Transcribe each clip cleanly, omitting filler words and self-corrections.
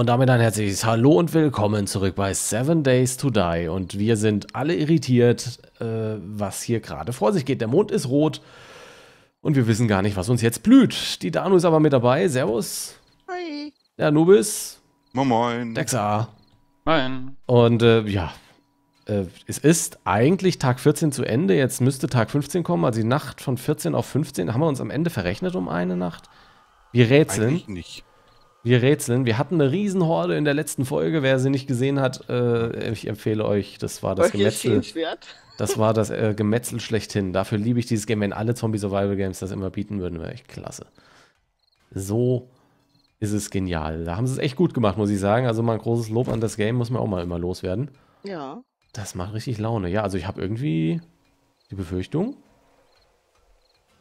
Und damit ein herzliches Hallo und willkommen zurück bei 7 Days to Die, und wir sind alle irritiert, was hier gerade vor sich geht. Der Mond ist rot und wir wissen gar nicht, was uns jetzt blüht. Die Danu ist aber mit dabei. Servus. Hi. Der Anubis. Moin moin. Dexa. Moin. Und es ist eigentlich Tag 14 zu Ende. Jetzt müsste Tag 15 kommen, also die Nacht von 14 auf 15. Haben wir uns am Ende verrechnet um eine Nacht? Wir rätseln. Eigentlich nicht. Wir rätseln. Wir hatten eine Riesenhorde in der letzten Folge. Wer sie nicht gesehen hat, ich empfehle euch, das war das Gemetzel. Das war das Gemetzel schlechthin. Dafür liebe ich dieses Game. Wenn alle Zombie-Survival-Games das immer bieten würden, wäre echt klasse. So ist es genial. Da haben sie es echt gut gemacht, muss ich sagen. Also mal ein großes Lob an das Game, muss man auch mal immer loswerden. Ja. Das macht richtig Laune. Ja, also ich habe irgendwie die Befürchtung.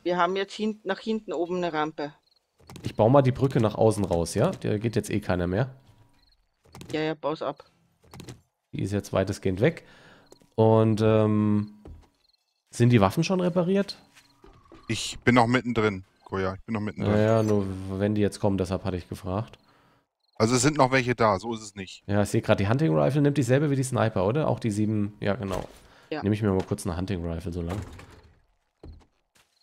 Wir haben jetzt nach hinten oben eine Rampe. Ich baue mal die Brücke nach außen raus, ja? Da geht jetzt eh keiner mehr. Ja, ja, bau's ab. Die ist jetzt weitestgehend weg. Und, sind die Waffen schon repariert? Ich bin noch mittendrin, Coya. Ich bin noch mittendrin. Naja, nur wenn die jetzt kommen, deshalb hatte ich gefragt. Also es sind noch welche da, so ist es nicht. Ja, ich sehe gerade, die Hunting Rifle nimmt dieselbe wie die Sniper, oder? Auch die 7, ja genau. Ja. Nehme ich mir mal kurz eine Hunting Rifle so lang.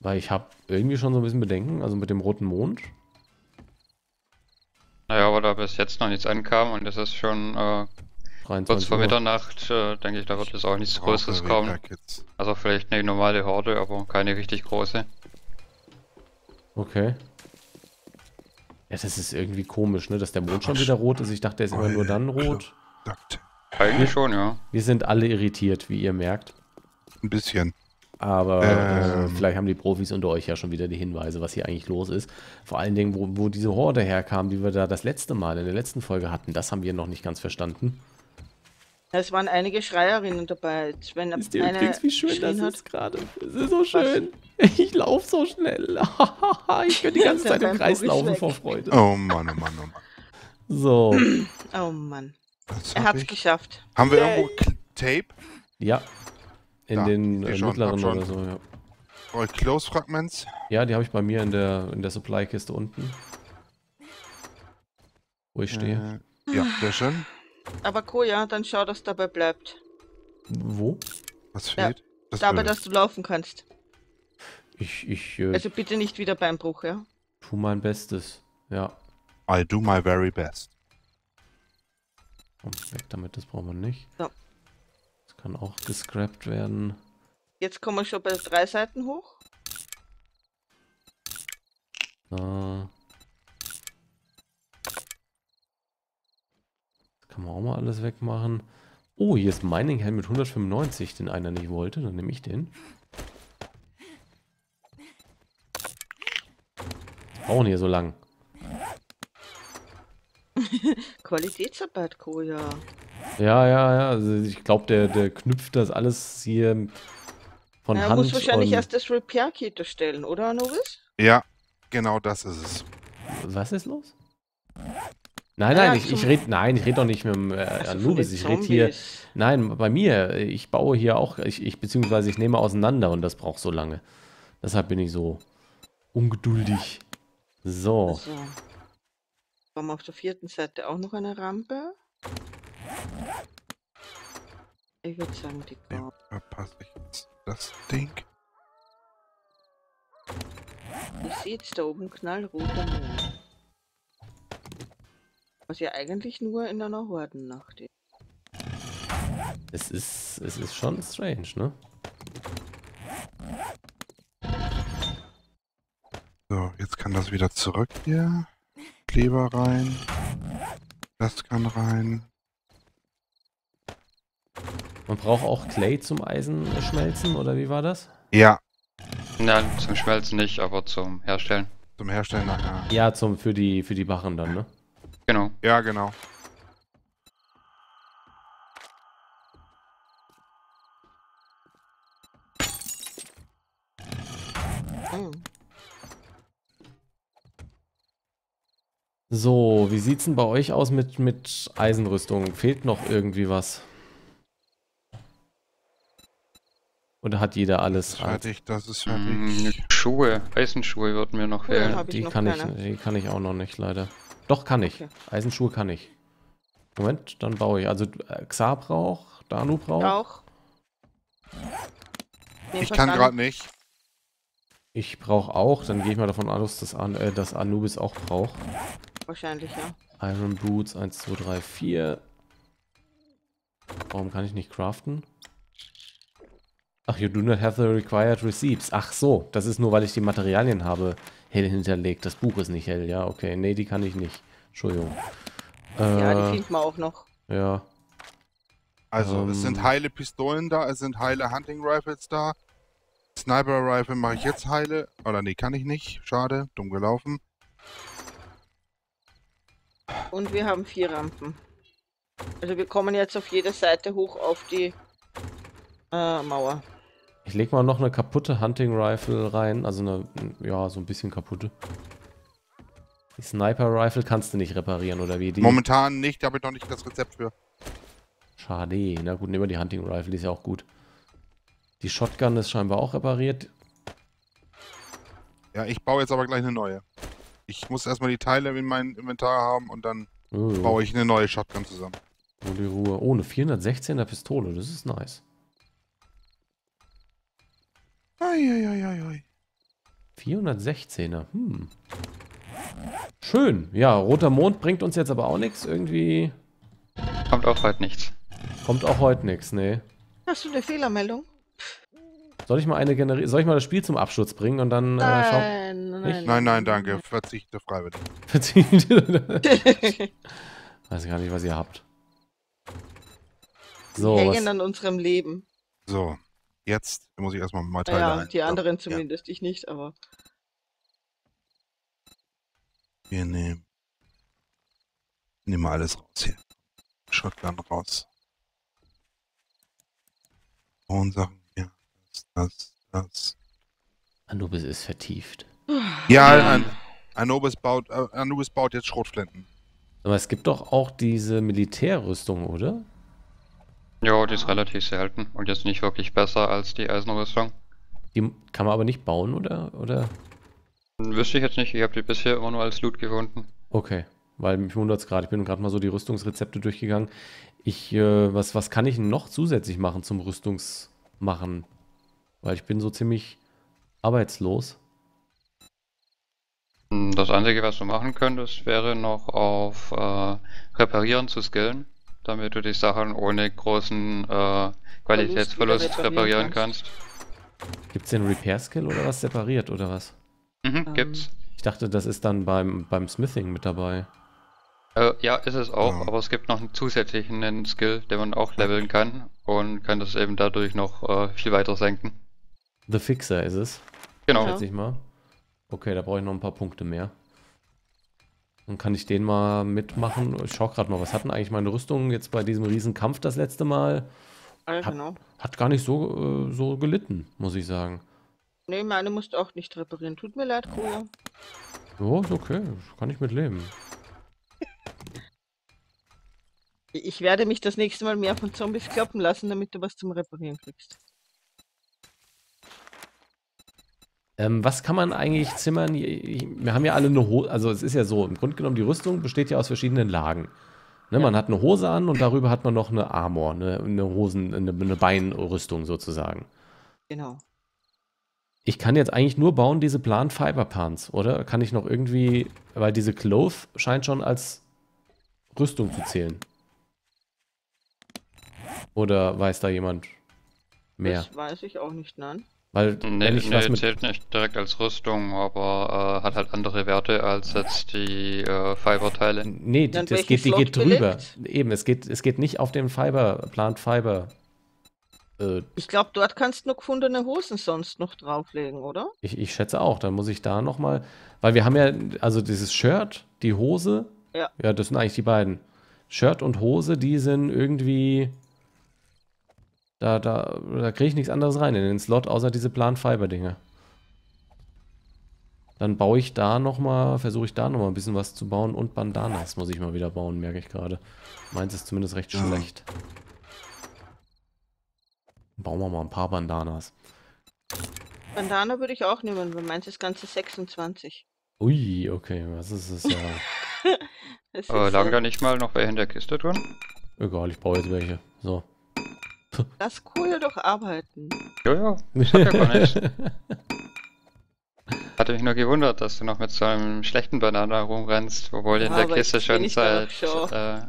Weil ich habe irgendwie schon so ein bisschen Bedenken, also mit dem roten Mond. Naja, aber da bis jetzt noch nichts ankam und es ist schon kurz vor Mitternacht, denke ich, da wird es auch nichts Größeres kommen. Also vielleicht eine normale Horde, aber keine richtig große. Okay. Ja, das ist irgendwie komisch, ne, dass der Mond schon wieder rot ist. Ich dachte, der ist immer nur dann rot. Eigentlich schon, ja. Wir sind alle irritiert, wie ihr merkt. Ein bisschen. Aber vielleicht haben die Profis unter euch ja schon wieder die Hinweise, was hier eigentlich los ist. Vor allen Dingen, wo diese Horde herkam, die wir da das letzte Mal in der letzten Folge hatten, das haben wir noch nicht ganz verstanden. Es waren einige Schreierinnen dabei. Wenn ist dir übrigens, wie schön das ist gerade. Es ist so schön. Was? Ich laufe so schnell. Ich könnte die ganze Zeit im Kreis laufen vor Freude. Oh Mann, oh Mann, oh Mann. So. Oh Mann. Er hat's geschafft. Haben wir irgendwo Tape? Ja. In den mittleren oder so, ja. All Close Fragments? Ja, die habe ich bei mir in der Supply-Kiste unten. Wo ich stehe. Ja, sehr schön. Aber Coya, dann schau, dass dabei bleibt. Wo? Was fehlt? Ja, das dabei, dass du laufen kannst. Also bitte nicht wieder Beinbruch, ja? Tu mein Bestes, ja. I do my very best. Komm weg damit, das brauchen wir nicht. So. Kann auch gescrapt werden. Jetzt kommen wir schon bei 3 Seiten hoch. Da. Das kann man auch mal alles wegmachen. Oh, hier ist Mining Helm mit 195, den einer nicht wollte. Dann nehme ich den. Brauchen hier so lang. Qualitätsarbeit, Coya. Ja. Also ich glaube, der knüpft das alles hier von Hand. Er muss wahrscheinlich erst das Repair-Kit erstellen, oder, Anubis? Ja, genau das ist es. Was ist los? Nein, ich rede doch nicht mit dem Anubis. Ich rede hier. Nein, bei mir. Ich baue hier auch. Beziehungsweise ich nehme auseinander und das braucht so lange. Deshalb bin ich so ungeduldig. So. Also, kommen wir auf der 4. Seite auch noch eine Rampe. Ich würde sagen, die Karte. Verpasse ich jetzt das Ding. Ihr seht da oben knallroter Mond. Was ja eigentlich nur in einer Hordennacht ist. Es ist schon strange, ne? So, jetzt kann das wieder zurück hier. Kleber rein. Das kann rein. Man braucht auch Clay zum Eisenschmelzen, oder wie war das? Ja. Nein, zum Schmelzen nicht, aber zum Herstellen. Zum Herstellen nachher. Ja, für die Barren dann, ne? Genau. Ja, genau. So, wie sieht's denn bei euch aus mit Eisenrüstung? Fehlt noch irgendwie was? Oder hat jeder alles? Das ist fertig. Schuhe, Eisenschuhe würden mir noch fehlen. Die kann ich auch noch nicht, leider. Doch, kann ich. Okay. Eisenschuhe kann ich. Moment, dann baue ich. Also Xa braucht, Danu braucht. Auch. Ich kann gerade nicht. Ich brauche auch, dann gehe ich mal davon aus, dass Anubis auch braucht. Wahrscheinlich, ja. Iron Boots, 1, 2, 3, 4. Warum kann ich nicht craften? Ach, you do not have the required receipts. Ach so, das ist nur, weil ich die Materialien habe hell hinterlegt. Das Buch ist nicht hell, ja, okay. Nee, die kann ich nicht. Entschuldigung. Ja, die kriegt man auch noch. Ja. Also, es sind heile Pistolen da, es sind heile Hunting Rifles da. Sniper Rifle mache ich jetzt heile. Oder nee, kann ich nicht. Schade, dumm gelaufen. Und wir haben 4 Rampen. Also wir kommen jetzt auf jeder Seite hoch auf die Mauer. Ich leg mal noch eine kaputte Hunting Rifle rein. Also eine, ja, so ein bisschen kaputte. Die Sniper Rifle kannst du nicht reparieren, oder wie? Die? Momentan nicht, da habe ich noch nicht das Rezept für. Schade. Na gut, nehmen wir die Hunting Rifle, die ist ja auch gut. Die Shotgun ist scheinbar auch repariert. Ja, ich baue jetzt aber gleich eine neue. Ich muss erstmal die Teile in meinem Inventar haben und dann baue ich eine neue Shotgun zusammen. Oh, die Ruhe. Oh, eine 416er Pistole, das ist nice. Eieieiei. 416er, hm. Schön. Ja, roter Mond bringt uns jetzt aber auch nichts, irgendwie. Kommt auch heute nichts. Kommt auch heute nichts, nee. Hast du eine Fehlermeldung? Soll ich mal eine das Spiel zum Absturz bringen und dann nein, danke. Verzichte freiwillig. Verzichte. Weiß gar nicht, was ihr habt. So, wir hängen an unserem Leben. So, jetzt muss ich erstmal mal Teile rein. Die anderen zumindest, ja. Ich nicht, aber wir nehmen mal alles raus hier. Shotgun raus. Und Sachen. Das. Anubis ist vertieft. Ja, Anubis baut jetzt Schrotflinten. Aber es gibt doch auch diese Militärrüstung, oder? Ja, die ist relativ selten und jetzt nicht wirklich besser als die Eisenrüstung. Die kann man aber nicht bauen, oder? Wüsste ich jetzt nicht, ich habe die bisher immer nur als Loot gefunden. Okay, weil mich wundert es gerade, ich bin gerade mal so die Rüstungsrezepte durchgegangen. Ich, was kann ich noch zusätzlich machen zum Rüstungsmachen? Weil ich bin so ziemlich arbeitslos. Das Einzige, was du machen könntest, wäre noch auf Reparieren zu skillen, damit du die Sachen ohne großen Qualitätsverlust reparieren kannst. Gibt es den Repair-Skill oder was separiert oder was? Mhm, gibt's. Ich dachte, das ist dann beim Smithing mit dabei. Ja, ist es auch, aber es gibt noch einen zusätzlichen Skill, den man auch leveln kann und kann das eben dadurch noch viel weiter senken. The Fixer ist es. Genau. Schätze ich mal. Okay, da brauche ich noch ein paar Punkte mehr. Dann kann ich den mal mitmachen. Ich schaue gerade mal, was hatten eigentlich meine Rüstungen jetzt bei diesem Riesenkampf das letzte Mal? Hat gar nicht so gelitten, muss ich sagen. Nee, meine musst du auch nicht reparieren. Tut mir leid, Coya. Oh, ist okay. Kann ich mitleben. Ich werde mich das nächste Mal mehr von Zombies kloppen lassen, damit du was zum Reparieren kriegst. Was kann man eigentlich zimmern? Wir haben ja alle eine Hose, also es ist ja so, im Grunde genommen die Rüstung besteht ja aus verschiedenen Lagen. Ne, ja. Man hat eine Hose an und darüber hat man noch eine Armor, eine Beinrüstung sozusagen. Genau. Ich kann jetzt eigentlich nur bauen diese Plant Fiber Pants, oder? Kann ich noch irgendwie, weil diese Cloth scheint schon als Rüstung zu zählen. Oder weiß da jemand mehr? Das weiß ich auch nicht, nein. Weil, nee, zählt nicht direkt als Rüstung, aber hat halt andere Werte als jetzt die Fiberteile. Nee, die geht drüber. Eben, es geht nicht auf den Fiber, Plant Fiber. Ich glaube, dort kannst du nur gefundene Hosen sonst noch drauflegen, oder? Ich schätze auch, dann muss ich da nochmal, weil wir haben ja, also dieses Shirt, die Hose, ja, das sind eigentlich die beiden. Shirt und Hose, die sind irgendwie. Da kriege ich nichts anderes rein in den Slot, außer diese Plant-Fiber-Dinge. Dann baue ich da nochmal, versuche ich da nochmal ein bisschen was zu bauen und Bandanas muss ich mal wieder bauen, merke ich gerade. Meins ist zumindest recht schlecht. Bauen wir mal ein paar Bandanas. Bandana würde ich auch nehmen, weil meins ist ganze 26. Ui, okay, was ist das ja? Aber lagen da nicht mal noch welche in der Kiste drin? Egal, ich brauche jetzt welche. So. Lass Coya doch arbeiten. Jojo, ich hab ja gar nichts. Hatte mich nur gewundert, dass du noch mit so einem schlechten Banana rumrennst, obwohl ja, in der Kiste schon seit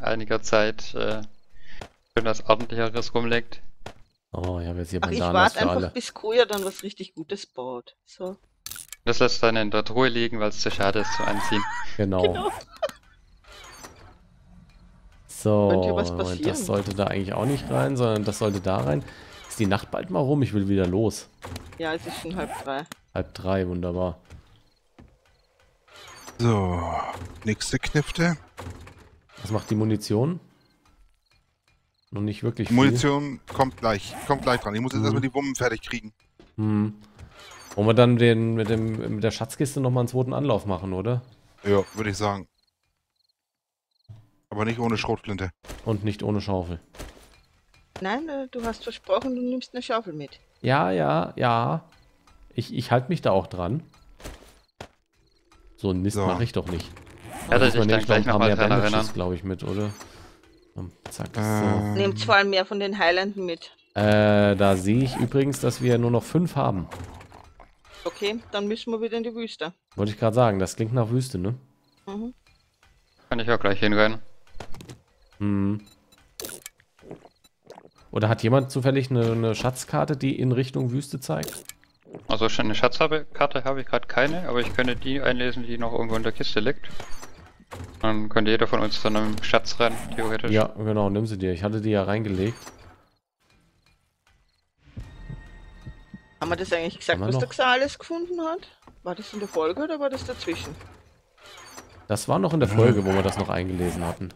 einiger Zeit schon was ordentlicheres rumlegt. Oh, ich habe jetzt hier Bananas. Ach, ich warte einfach, bis Coya dann was richtig Gutes baut. So. Das lässt dann in der Truhe liegen, weil es zu schade ist zu anziehen. Genau. So, und das sollte da eigentlich auch nicht rein, sondern das sollte da rein. Ist die Nacht bald mal rum? Ich will wieder los. Ja, es ist schon 2:30. 2:30, wunderbar. So, nächste Knifte. Was macht die Munition? Noch nicht wirklich viel. Munition kommt gleich dran. Ich muss jetzt erstmal die Bomben fertig kriegen. Hm. Wollen wir dann mit der Schatzkiste nochmal einen zweiten Anlauf machen, oder? Ja, würde ich sagen. Aber nicht ohne Schrotflinte. Und nicht ohne Schaufel. Nein, du hast versprochen, du nimmst eine Schaufel mit. Ja, ja, ja. Ich halte mich da auch dran. So einen Mist mache ich doch nicht. Ja, das ist dann gleich nochmal dran erinnern. Glaube ich mit, oder? Und zack, so. Nehmt vor allem mehr von den Heilanden mit. Da sehe ich übrigens, dass wir nur noch 5 haben. Okay, dann müssen wir wieder in die Wüste. Wollte ich gerade sagen, das klingt nach Wüste, ne? Mhm. Kann ich auch gleich hinrennen. Hm. Oder hat jemand zufällig eine Schatzkarte, die in Richtung Wüste zeigt? Also schon eine Schatzkarte habe ich gerade keine, aber ich könnte die einlesen, die noch irgendwo in der Kiste liegt. Dann könnte jeder von uns zu einem Schatz rennen, theoretisch. Ja, genau, nimm sie dir. Ich hatte die ja reingelegt. Haben wir das eigentlich gesagt, was der Xales gefunden hat? War das in der Folge oder war das dazwischen? Das war noch in der Folge, wo wir das noch eingelesen hatten.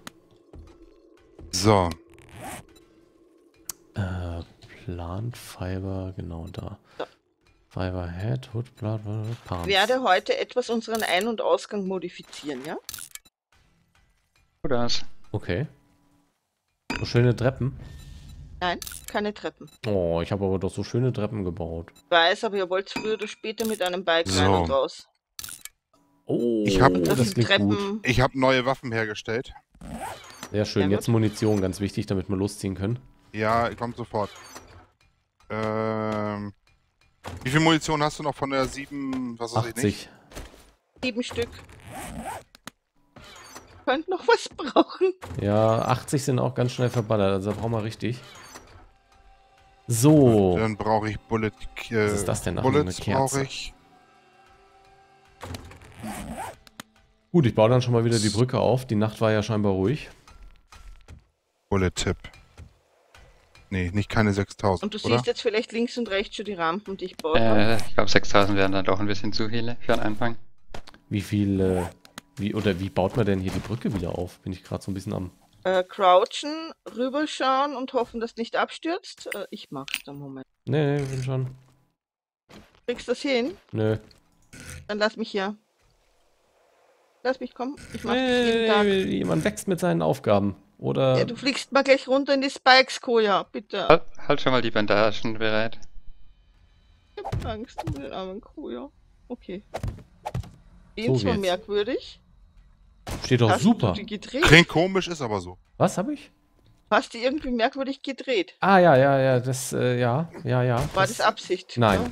So. Plant Fiber, genau da. So. Fiber Head, Hood, Plant, Palms. Ich werde heute etwas unseren Ein- und Ausgang modifizieren, ja? Oder was? Okay. So schöne Treppen. Nein, keine Treppen. Oh, ich habe aber doch so schöne Treppen gebaut. Ich weiß, aber ihr wollt früher oder später mit einem Bike rein und raus. Oh, ich habe neue Waffen hergestellt. Sehr schön, jetzt Munition, ganz wichtig, damit wir losziehen können. Ja, kommt sofort. Wie viel Munition hast du noch von der 7, was weiß ich nicht? 7 Stück. Könnt noch was brauchen. Ja, 80 sind auch ganz schnell verballert, also da brauchen wir richtig. So. Und dann brauche ich Bullet. Was ist das denn? Ach, Bullets eine Kerze. Brauche ich. Gut, ich baue dann schon mal wieder die Brücke auf. Die Nacht war ja scheinbar ruhig. Bullet-Tipp. Nee, nicht keine 6000. Und du siehst jetzt vielleicht links und rechts schon die Rampen, die ich baue. Ich glaube, 6000 wären dann doch ein bisschen zu viele für einen Anfang. Wie viele. Wie baut man denn hier die Brücke wieder auf? Bin ich gerade so ein bisschen am. Crouchen, rüberschauen und hoffen, dass nicht abstürzt. Ich mach's da, Moment. Nee, bin schon. Kriegst du das hin? Nö. Dann lass mich hier. Lass mich kommen. Ich mach das jeden Tag. Jemand wächst mit seinen Aufgaben. Oder. Ja, du fliegst mal gleich runter in die Spikes, Coya, bitte. Halt schon mal die Bandagen bereit. Ich hab Angst um den armen Coya. Okay. Den so zwar jetzt. Merkwürdig. Steht doch hast super. Klingt komisch, ist aber so. Was habe ich? Hast du irgendwie merkwürdig gedreht? Ah, ja, das, ja. War das Absicht? Nein.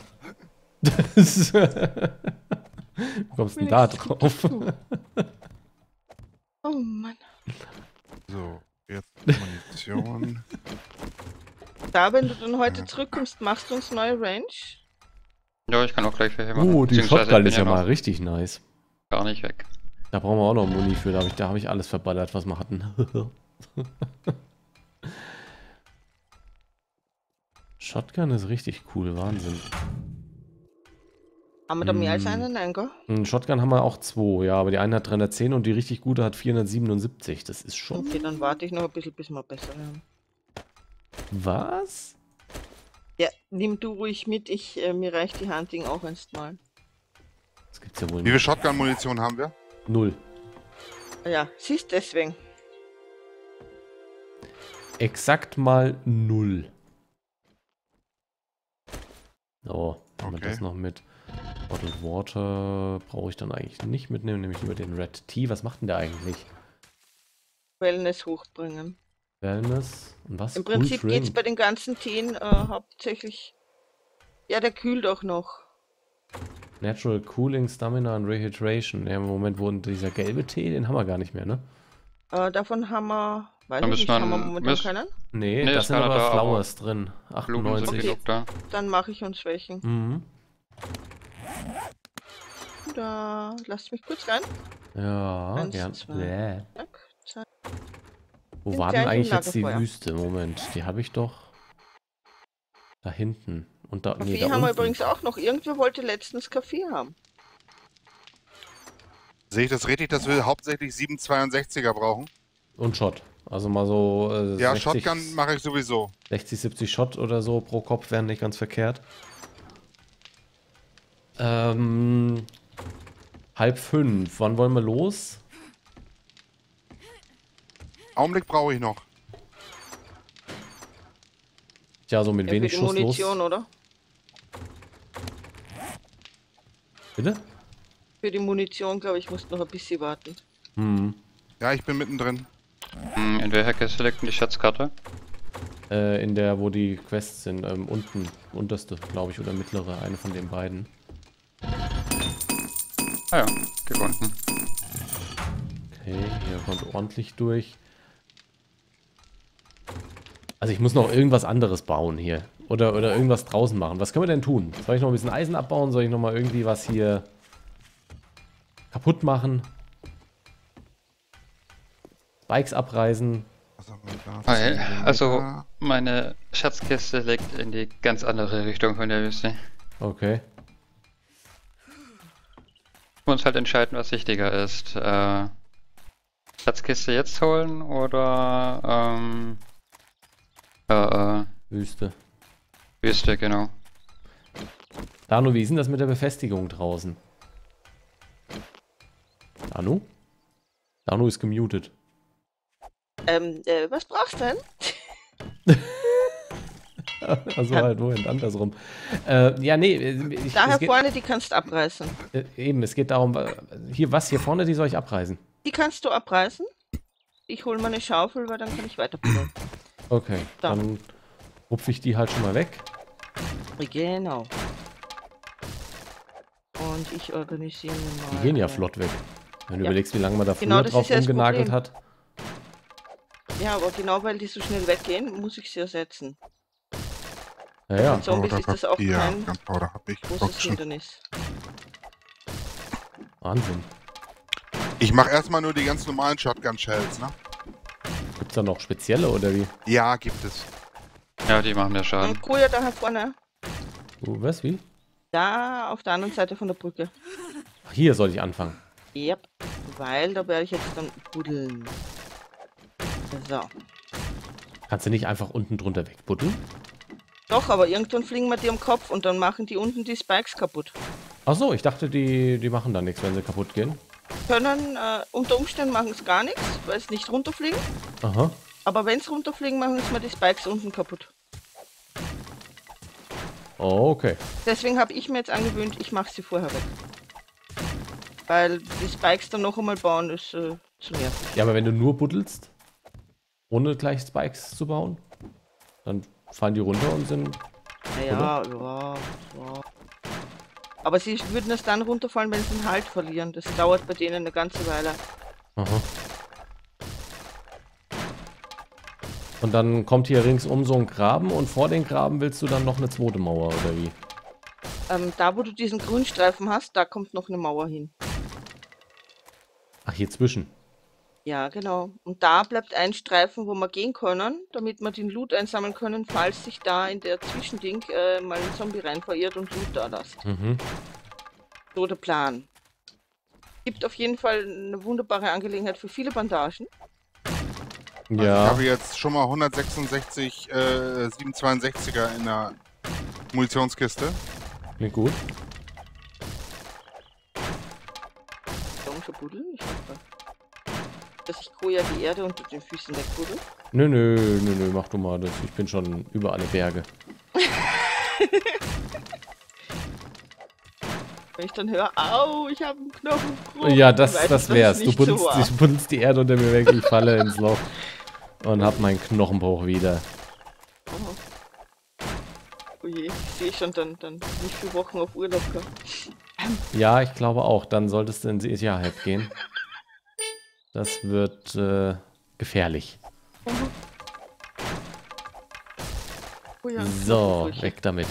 Ja? Das Wie kommst du denn da drauf? Oh Mann. So, jetzt Munition. Da, wenn du dann heute zurückkommst, machst du uns neue Range? Ja, ich kann auch gleich welche machen. Oh, die Shotgun ist ja mal richtig nice. Gar nicht weg. Da brauchen wir auch noch Muni für. Da hab ich alles verballert, was wir hatten. Shotgun ist richtig cool, Wahnsinn. Haben wir da mehr als einen? Nein, gell? Einen Shotgun haben wir auch 2, ja, aber die eine hat 310 und die richtig gute hat 477. Das ist schon. Okay, dann warte ich noch ein bisschen, bis wir besser werden. Was? Ja, nimm du ruhig mit, mir reicht die Hunting auch erstmal. Das gibt's ja wohl nicht. Wie viel Shotgun-Munition haben wir? 0. Ja, siehst deswegen. Exakt mal 0. So, haben wir das noch mit. Bottled Water brauche ich dann eigentlich nicht mitnehmen, nämlich über den Red Tea. Was macht denn der eigentlich? Wellness hochbringen. Wellness? Und was? Im Prinzip geht es bei den ganzen Teen hauptsächlich... Ja, der kühlt auch noch. Natural Cooling, Stamina und Rehydration. Ja, im Moment wurden dieser gelbe Tee, den haben wir gar nicht mehr, ne? Davon haben wir... Weiß ich nicht, haben wir momentan keinen? Nee, das sind aber da Flowers drin. 98. Okay, dann mache ich uns welchen. Mhm. Da lasst mich kurz rein. Ja, eins, gern. Zwei. Zack, wo war denn eigentlich jetzt die Wüste? Moment, die habe ich doch da hinten. Und da, Kaffee nee, da haben wir übrigens auch noch. Irgendwer wollte letztens Kaffee haben. Sehe ich das richtig, dass wir hauptsächlich 7,62er brauchen? Und Shot. Also mal so. Ja, 60, Shotgun mache ich sowieso. 60, 70 Shot oder so pro Kopf wären nicht ganz verkehrt. 4:30. Wann wollen wir los? Augenblick brauche ich noch. Ja, so mit ja, wenig Schuss Munition, los. Oder? Bitte? Für die Munition, glaube ich, musst noch ein bisschen warten. Hm. Ja, ich bin mittendrin. In der Hecke selekten die Schatzkarte? In der, wo die Quests sind. Unten, unterste, glaube ich, oder mittlere. Eine von den beiden. Ah ja, gefunden. Okay, hier kommt ordentlich durch. Also ich muss noch irgendwas anderes bauen hier. Oder irgendwas draußen machen. Was können wir denn tun? Soll ich noch ein bisschen Eisen abbauen? Soll ich noch mal irgendwie was hier kaputt machen? Bikes abreißen. Also meine Schatzkiste liegt in die ganz andere Richtung von der Wüste. Okay. Ich muss halt entscheiden, was wichtiger ist. Schatzkiste jetzt holen oder Wüste. Wüste, genau. Danu, wie ist denn das mit der Befestigung draußen? Danu? Danu ist gemutet. Was brauchst du denn? Also halt, wohin, andersrum. Ja, nee. Daher vorne, die kannst du abreißen. Eben, es geht darum, hier was, hier vorne, die soll ich abreißen? Die kannst du abreißen. Ich hole meine Schaufel, weil dann kann ich weiterbauen. Okay, dann rupfe ich die halt schon mal weg. Genau. Und ich organisiere mal... Die gehen ja flott weg. Wenn du überlegst, wie lange man da früher drauf rumgenagelt hat. Ja, aber genau weil die so schnell weggehen, muss ich sie ersetzen. Ja, ja. Mit Zombies ist das auch kein großes Hindernis. Wahnsinn. Ich mache erstmal nur die ganz normalen Shotgun-Shells, ne? Gibt's da noch spezielle, oder wie? Ja, gibt es. Ja, die machen ja Schaden. Und Coya da vorne. Was, wie? Da, auf der anderen Seite von der Brücke. Ach, hier soll ich anfangen? Yep, weil da werde ich jetzt dann buddeln. So. Kannst du nicht einfach unten drunter wegbuddeln? Doch, aber irgendwann fliegen wir dir am Kopf und dann machen die unten die Spikes kaputt. Ach so, ich dachte, die machen da nichts, wenn sie kaputt gehen. Können, unter Umständen machen es gar nichts, weil es nicht runterfliegen. Aha. Aber wenn es runterfliegen, machen es mal die Spikes unten kaputt. Okay. Deswegen habe ich mir jetzt angewöhnt, ich mache sie vorher weg. Weil die Spikes dann noch einmal bauen ist zu nervig. Ja, aber wenn du nur buddelst? Ohne gleich Spikes zu bauen. Dann fallen die runter und sind... Naja, ja. Aber sie würden es dann runterfallen, wenn sie den Halt verlieren. Das dauert bei denen eine ganze Weile. Aha. Und dann kommt hier ringsum so ein Graben und vor den Graben willst du dann noch eine zweite Mauer, oder wie? Da, wo du diesen Grünstreifen hast, da kommt noch eine Mauer hin. Ach, hier zwischen? Ja, genau. Und da bleibt ein Streifen, wo wir gehen können, damit wir den Loot einsammeln können, falls sich da in der Zwischending mal ein Zombie rein verirrt und Loot da lässt. Mhm. So der Plan. Gibt auf jeden Fall eine wunderbare Angelegenheit für viele Bandagen. Ja. Also ich habe jetzt schon mal 166 762er in der Munitionskiste. Klingt gut. Ich hoffe, dass ich Coya die Erde unter den Füßen wegbuddel? Nö, mach du mal das. Ich bin schon über alle Berge. Wenn ich dann höre, au, ich habe einen Knochenbruch. Ja, das wär's. Du bunst die Erde unter mir weg, ich falle ins Loch und hab meinen Knochenbruch wieder. Oh. Oh je, ich sehe schon, dann nicht für Wochen auf Urlaub gehabt. Ja, ich glaube auch. Dann solltest du in Sicherheit gehen. Das wird gefährlich. Oh. Oh ja, so, weg damit.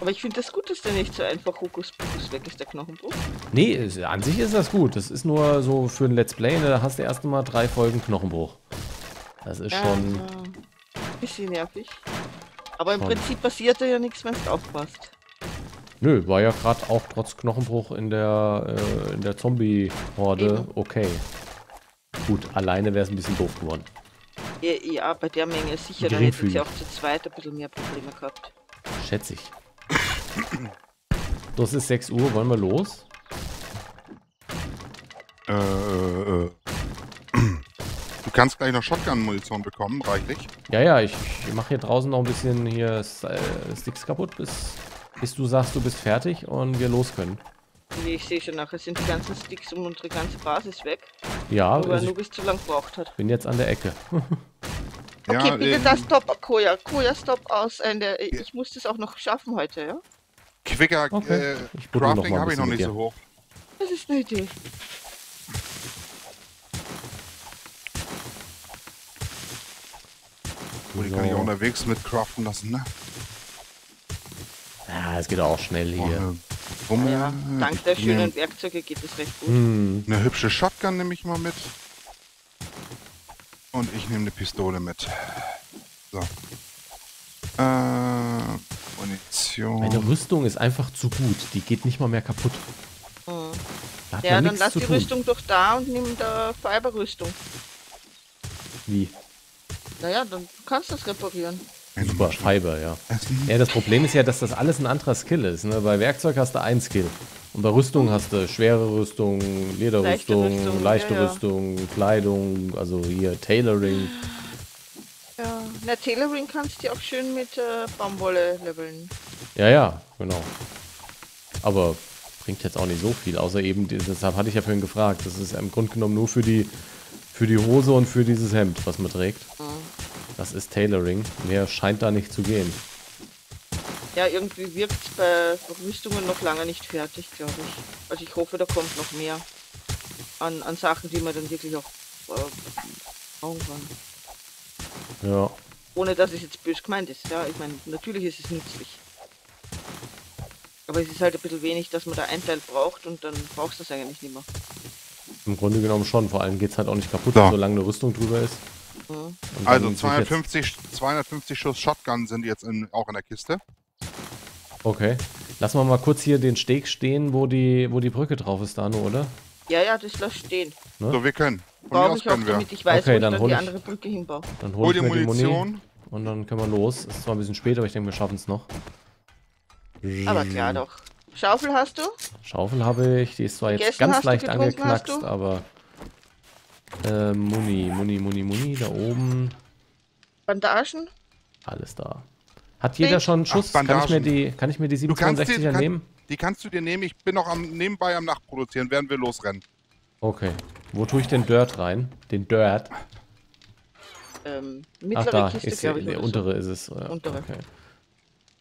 Aber ich finde das gut, dass der nicht so einfach Hokuspokus weg ist, der Knochenbruch. Nee, an sich ist das gut. Das ist nur so für ein Let's Play, ne? Da hast du erst mal 3 Folgen Knochenbruch. Das ist schon... Ein bisschen nervig. Aber im Prinzip passiert ja nichts, wenn du aufpasst. Nö, war ja gerade auch trotz Knochenbruch in der Zombie-Horde okay. Gut, alleine wäre es ein bisschen doof geworden. Ja, bei der Menge sicher, da hätten sie auch zu zweit ein bisschen mehr Probleme gehabt. Schätze ich. Das ist 6 Uhr, wollen wir los? Du kannst gleich noch Shotgun-Munition bekommen, reichlich. Ja, ich mache hier draußen noch ein bisschen hier Sticks kaputt, bis du sagst, du bist fertig und wir los können. Ich sehe schon, nachher sind die ganzen Sticks um unsere ganze Basis weg. Ja, weil Anubis zu lang gebraucht hat. Bin jetzt an der Ecke. Okay, ja, bitte das Stop, Coya. Coya, Stop aus. Ich muss das auch noch schaffen heute, ja? Quicker, okay. Crafting habe ich noch nicht so hoch. Das ist eine Idee. Oh, die kann ich auch unterwegs mit craften lassen, ne? Ja, es geht auch schnell hier. Oh, ne. Ja, dank der schönen Werkzeuge geht es recht gut. Eine hübsche Shotgun nehme ich mal mit. Und ich nehme eine Pistole mit. So. Munition. Meine Rüstung ist einfach zu gut. Die geht nicht mal mehr kaputt. Ja, dann lass die Rüstung doch da und nimm da Fiberrüstung. Wie? Naja, dann kannst du das reparieren. Super, Fiber, ja. Ja, das Problem ist ja, dass das alles ein anderer Skill ist. Ne? Bei Werkzeug hast du einen Skill. Und bei Rüstung hast du schwere Rüstung, Lederrüstung, leichte Rüstung, Kleidung, also hier Tailoring. Ja, na Tailoring kannst du auch schön mit Baumwolle leveln. Ja, genau. Aber bringt jetzt auch nicht so viel, außer eben, deshalb hatte ich ja vorhin gefragt, das ist im Grunde genommen nur für die Hose und für dieses Hemd, was man trägt. Das ist Tailoring, mehr scheint da nicht zu gehen. Ja, irgendwie wirkt es bei Rüstungen noch lange nicht fertig, glaube ich. Also ich hoffe, da kommt noch mehr an Sachen, die man dann wirklich auch brauchen kann. Ja. Ohne, dass es jetzt böse gemeint ist. Ja, ich meine, natürlich ist es nützlich. Aber es ist halt ein bisschen wenig, dass man da ein Teil braucht und dann brauchst du es eigentlich nicht mehr. Im Grunde genommen schon, vor allem geht es halt auch nicht kaputt, solange eine Rüstung drüber ist. Also 250 Schuss Shotgun sind jetzt auch in der Kiste. Okay. Lassen wir mal kurz hier den Steg stehen, wo die Brücke drauf ist, Danu, oder? Ja, das lass stehen. Ne? So, wir können. Von mir aus können wir. Damit ich weiß, okay, wo ich die andere Brücke hinbaue. Dann hol die Munition. Und dann können wir los. Ist zwar ein bisschen spät, aber ich denke, wir schaffen es noch. Aber klar doch. Schaufel hast du? Schaufel habe ich. Die ist zwar jetzt ganz leicht angeknackst, aber... Muni, da oben. Bandagen? Alles da. Hat jeder schon einen Schuss? Kann ich mir die 762er nehmen? Die kannst du dir nehmen. Ich bin noch nebenbei am Nachproduzieren, während wir losrennen. Okay. Wo tue ich den Dirt rein? Den Dirt? Mittlere Kiste, glaube ich. Der untere ist es. Ja, untere. Okay.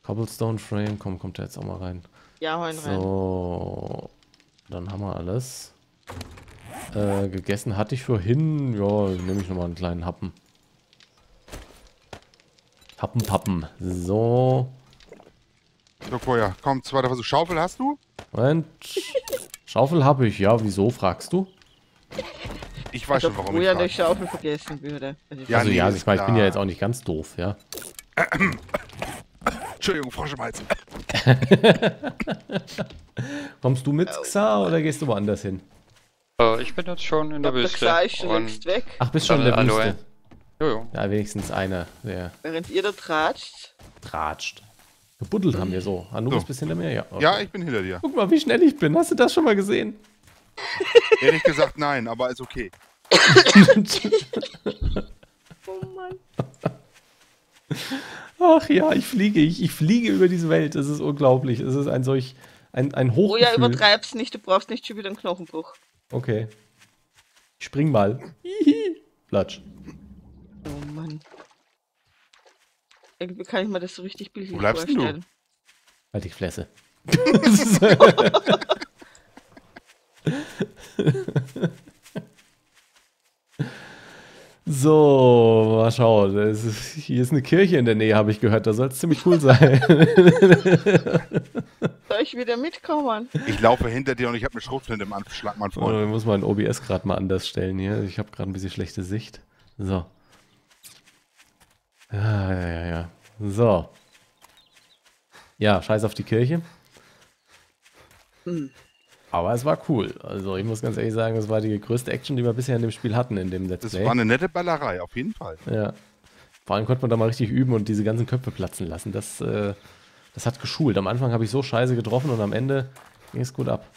Cobblestone Frame. Komm, kommt der jetzt auch mal rein. Ja, rein. So. Dann haben wir alles. Gegessen hatte ich vorhin. Ja, nehme ich nochmal einen kleinen Happen. Happen. So. So, Coya, komm, zweiter Versuch. Schaufel hast du? Moment. Schaufel habe ich, ja. Wieso fragst du? Ich weiß schon, warum ich frage. Coya die Schaufel vergessen würde. Also ja, ich meine, ich bin ja jetzt auch nicht ganz doof, ja. Entschuldigung, Frosch im Hals. Kommst du mit, Xa, oder gehst du woanders hin? Ich bin jetzt schon in der Wüste. Ach, bist schon in der Wüste. Jojo. Ja, wenigstens einer. Ja. Während ihr da tratscht. Gebuddelt haben wir so. Anubis, bist hinter mir? Ja, okay. Ja, ich bin hinter dir. Guck mal, wie schnell ich bin. Hast du das schon mal gesehen? Ehrlich gesagt, nein, aber ist okay. Oh Mann. Ach ja, ich fliege über diese Welt. Es ist unglaublich. Es ist ein solch, ein Hochgefühl. Oh ja, übertreib's nicht, du brauchst nicht schon wieder einen Knochenbruch. Okay. Ich spring mal. Hihi. Platsch. Oh Mann. Irgendwie kann ich mir das so richtig bildlich vorstellen. Wo bleibst du? Halt die Fresse. So, mal schauen. Hier ist eine Kirche in der Nähe, habe ich gehört. Da soll es ziemlich cool sein. Soll ich wieder mitkommen? Ich laufe hinter dir und ich habe eine Schrotflinte im Anschlag, mein Freund. Ich muss mein OBS gerade mal anders stellen hier. Ich habe gerade ein bisschen schlechte Sicht. So. Ja. So. Ja, scheiß auf die Kirche. Hm. Aber es war cool. Also ich muss ganz ehrlich sagen, das war die größte Action, die wir bisher in dem Spiel hatten, in dem Let's Play. Das war eine nette Ballerei, auf jeden Fall. Ja. Vor allem konnte man da mal richtig üben und diese ganzen Köpfe platzen lassen. Das hat geschult. Am Anfang habe ich so scheiße getroffen und am Ende ging es gut ab.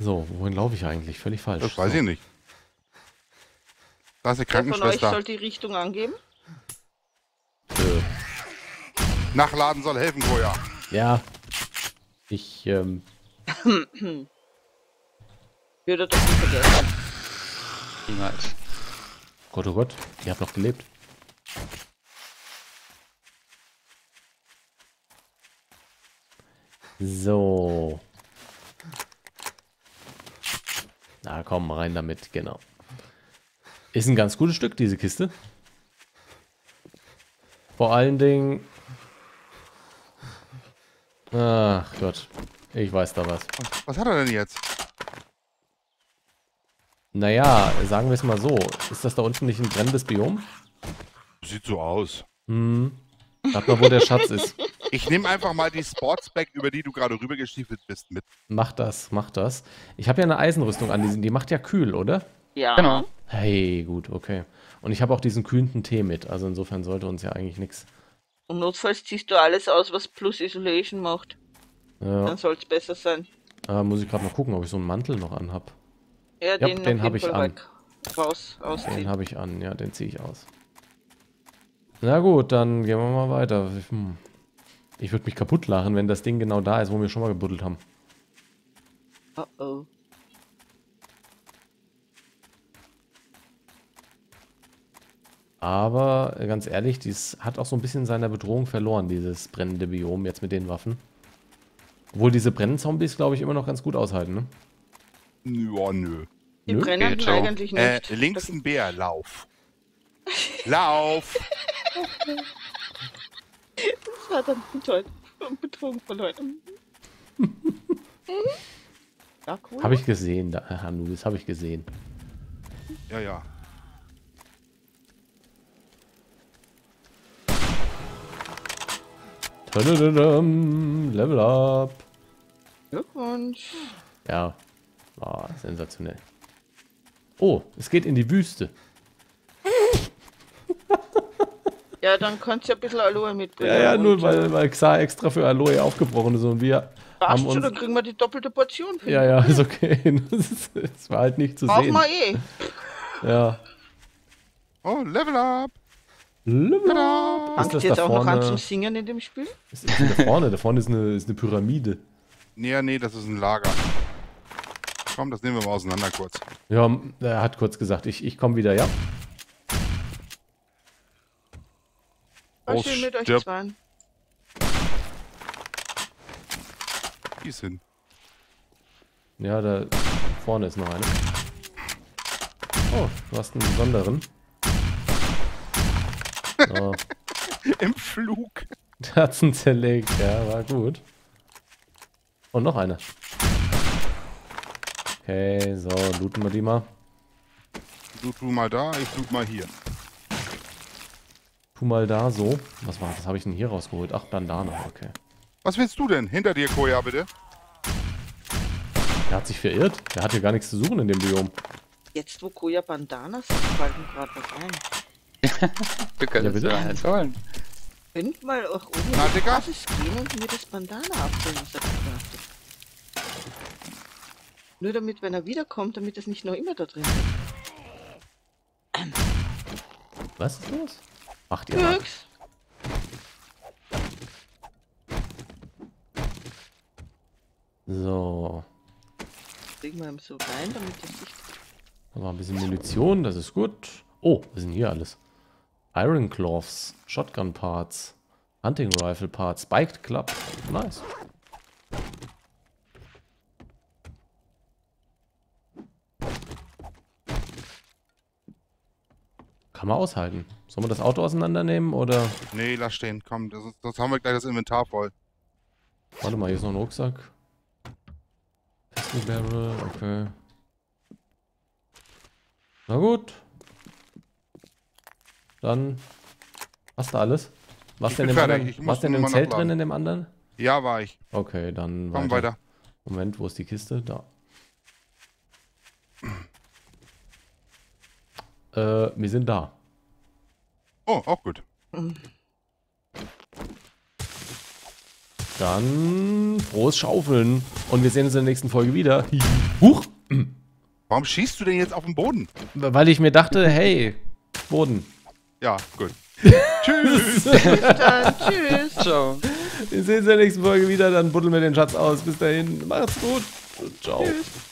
So, wohin laufe ich eigentlich? Völlig falsch. Das weiß ich nicht. Da ist eine Krankenschwester. Von euch soll die Richtung angeben? Nachladen soll helfen, Coya. Ja. Ich, würde das nicht vergessen. Niemals. Gott, oh Gott. Ihr habt noch gelebt. So. Na komm, rein damit, genau. Ist ein ganz gutes Stück, diese Kiste. Vor allen Dingen... Ach Gott, ich weiß da was. Was hat er denn jetzt? Naja, sagen wir es mal so. Ist das da unten nicht ein brennendes Biom? Sieht so aus. Hm. Sag mal, wo der Schatz ist. Ich nehme einfach mal die Sportsbag, über die du gerade rübergestiefelt bist, mit. Mach das, mach das. Ich habe ja eine Eisenrüstung an, die macht ja kühl, oder? Ja. Genau. Hey, gut, okay. Und ich habe auch diesen kühlenden Tee mit, also insofern sollte uns ja eigentlich nichts. Und notfalls ziehst du alles aus, was Plus Isolation macht. Ja. Dann soll es besser sein. Muss ich gerade mal gucken, ob ich so einen Mantel noch anhab. Ja, den habe ich an. Den habe ich an, ja, den ziehe ich aus. Na gut, dann gehen wir mal weiter. Ich würde mich kaputt lachen, wenn das Ding genau da ist, wo wir schon mal gebuddelt haben. Oh oh. Aber ganz ehrlich, dies hat auch so ein bisschen seiner Bedrohung verloren, dieses brennende Biom jetzt mit den Waffen. Obwohl diese Brennzombies, glaube ich, immer noch ganz gut aushalten, ne? Ja, nö. Die brennen eigentlich nicht. Links ein Bär, lauf. Lauf! Das war dann toll. Betrogen von Leuten. Ja, cool. Habe ich gesehen, da, Anubis, habe ich gesehen. Ja, ja. Level up. Glückwunsch. Ja, war sensationell. Oh, es geht in die Wüste. Ja, dann könntest du ein bisschen Aloe mitbringen. Ja, nur weil Xa extra für Aloe aufgebrochen ist und wir haben uns... Dann kriegen wir die doppelte Portion. Ja, ist okay. Das war halt nicht zu sehen. Mal eh. Ja. Oh, Level up. Fangst du jetzt auch noch an zum Singen in dem Spiel? Da vorne ist eine Pyramide. Nee, das ist ein Lager. Komm, das nehmen wir mal auseinander kurz. Ja, er hat kurz gesagt, ich komme wieder, ja. Oh, schön mit euch zweien. Die ist hin. Ja, da vorne ist noch eine. Oh, du hast einen besonderen. Oh. Im Flug. Herzen zerlegt, ja, war gut. Und noch eine. Okay, so, looten wir die mal. Du mal da, ich loot mal hier. Tu mal da, so. Was habe ich denn hier rausgeholt? Ach, Bandana, okay. Was willst du denn? Hinter dir, Coya, bitte. Der hat sich verirrt. Der hat hier gar nichts zu suchen in dem Biom. Jetzt, wo Coya Bandanas sind, fällt mir gerade was ein. Wir können das ja alles holen. Könnt mal auch oben auf das gehen und mir das Bandana abholen, was er gebracht hat. Nur damit, wenn er wiederkommt, damit es nicht noch immer da drin ist. Was ist los? Macht ihr nix? So. Legen wir ihm so rein, damit das nicht... Mal ein bisschen Munition, das ist gut. Oh, was sind hier alles? Iron Cloths, Shotgun Parts, Hunting Rifle Parts, Spiked Club. Nice. Kann man aushalten. Sollen wir das Auto auseinandernehmen oder? Nee, lass stehen. Komm, das haben wir gleich das Inventar voll. Warte mal, hier ist noch ein Rucksack. Pistol Barrel, okay. Na gut. Dann hast du alles. Warst du denn im Zelt drin, in dem anderen? Ja, war ich. Okay, dann komm weiter. Moment, wo ist die Kiste? Da. Wir sind da. Oh, auch gut. Dann frohes Schaufeln. Und wir sehen uns in der nächsten Folge wieder. Huch! Warum schießt du denn jetzt auf den Boden? Weil ich mir dachte, hey, Boden. Ja, gut. Tschüss. Bis dann. Tschüss. Ciao. Wir sehen uns in der nächsten Folge wieder, dann buddeln wir den Schatz aus. Bis dahin. Macht's gut. Ciao. Tschüss.